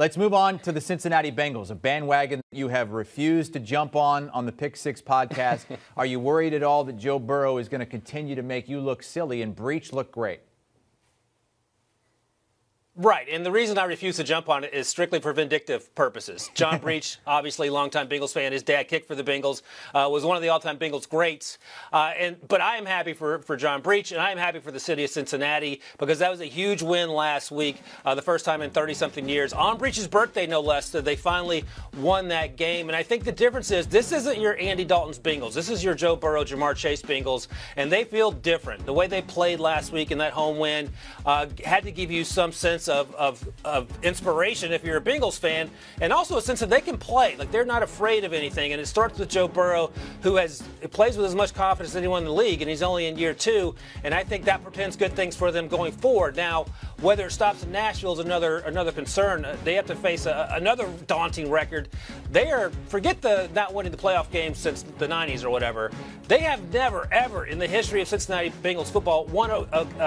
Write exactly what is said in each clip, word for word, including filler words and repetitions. Let's move on to the Cincinnati Bengals, a bandwagon that you have refused to jump on on the Pick Six podcast. Are you worried at all that Joe Burrow is going to continue to make you look silly and Breech look great? Right, and the reason I refuse to jump on it is strictly for vindictive purposes. John Breech, obviously longtime Bengals fan, his dad kicked for the Bengals, uh, was one of the all-time Bengals greats. Uh, and but I am happy for, for John Breech, and I am happy for the city of Cincinnati, because that was a huge win last week, uh, the first time in thirty-something years. On Breech's birthday, no less, that they finally won that game. And I think the difference is this isn't your Andy Dalton's Bengals. This is your Joe Burrow, Ja'Marr Chase Bengals, and they feel different. The way they played last week in that home win uh, had to give you some sense Of, of, of inspiration if you're a Bengals fan, and also a sense that they can play. Like, they're not afraid of anything, and it starts with Joe Burrow, who has plays with as much confidence as anyone in the league, and he's only in year two, and I think that portends good things for them going forward. Now, whether it stops in Nashville is another, another concern. They have to face a, another daunting record. They are, forget the not winning the playoff game since the nineties or whatever. They have never, ever in the history of Cincinnati Bengals football won a, a,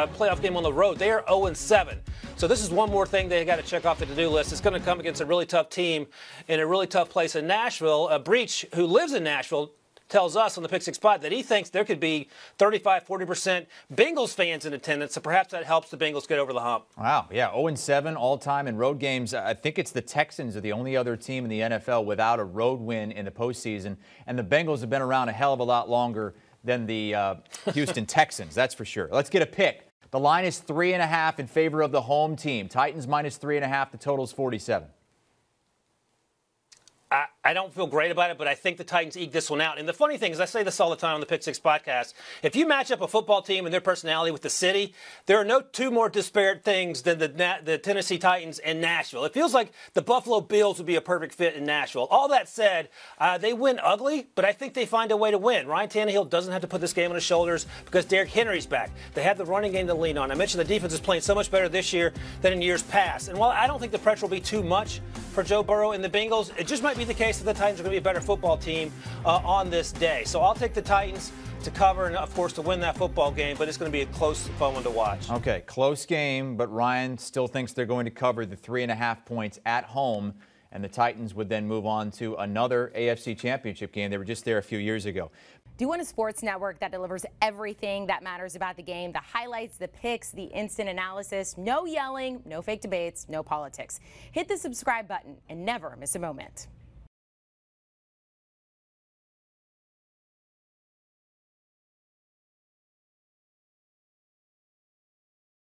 a playoff game on the road. They are oh and seven. So this is one more thing they got to check off the to-do list. It's going to come against a really tough team in a really tough place in Nashville. Uh, Breech, who lives in Nashville, tells us on the Pick Six pod that he thinks there could be thirty-five, forty percent Bengals fans in attendance, so perhaps that helps the Bengals get over the hump. Wow, yeah, oh and seven all-time in road games. I think it's the Texans are the only other team in the N F L without a road win in the postseason, and the Bengals have been around a hell of a lot longer than the uh, Houston Texans, that's for sure. Let's get a pick. The line is three and a half in favor of the home team. Titans minus three and a half. The total's forty-seven. I, I don't feel great about it, but I think the Titans eke this one out. And the funny thing is, I say this all the time on the Pick Six podcast, if you match up a football team and their personality with the city, there are no two more disparate things than the, the Tennessee Titans and Nashville. It feels like the Buffalo Bills would be a perfect fit in Nashville. All that said, uh, they win ugly, but I think they find a way to win. Ryan Tannehill doesn't have to put this game on his shoulders because Derrick Henry's back. They have the running game to lean on. I mentioned the defense is playing so much better this year than in years past. And while I don't think the pressure will be too much for Joe Burrow and the Bengals, it just might be the case that the Titans are going to be a better football team uh, on this day. So I'll take the Titans to cover and, of course, to win that football game, but it's going to be a close, fun one to watch. Okay, close game, but Ryan still thinks they're going to cover the three and a half points at home, and the Titans would then move on to another A F C championship game. They were just there a few years ago. Do you want a sports network that delivers everything that matters about the game? The highlights, the picks, the instant analysis, no yelling, no fake debates, no politics. Hit the subscribe button and never miss a moment.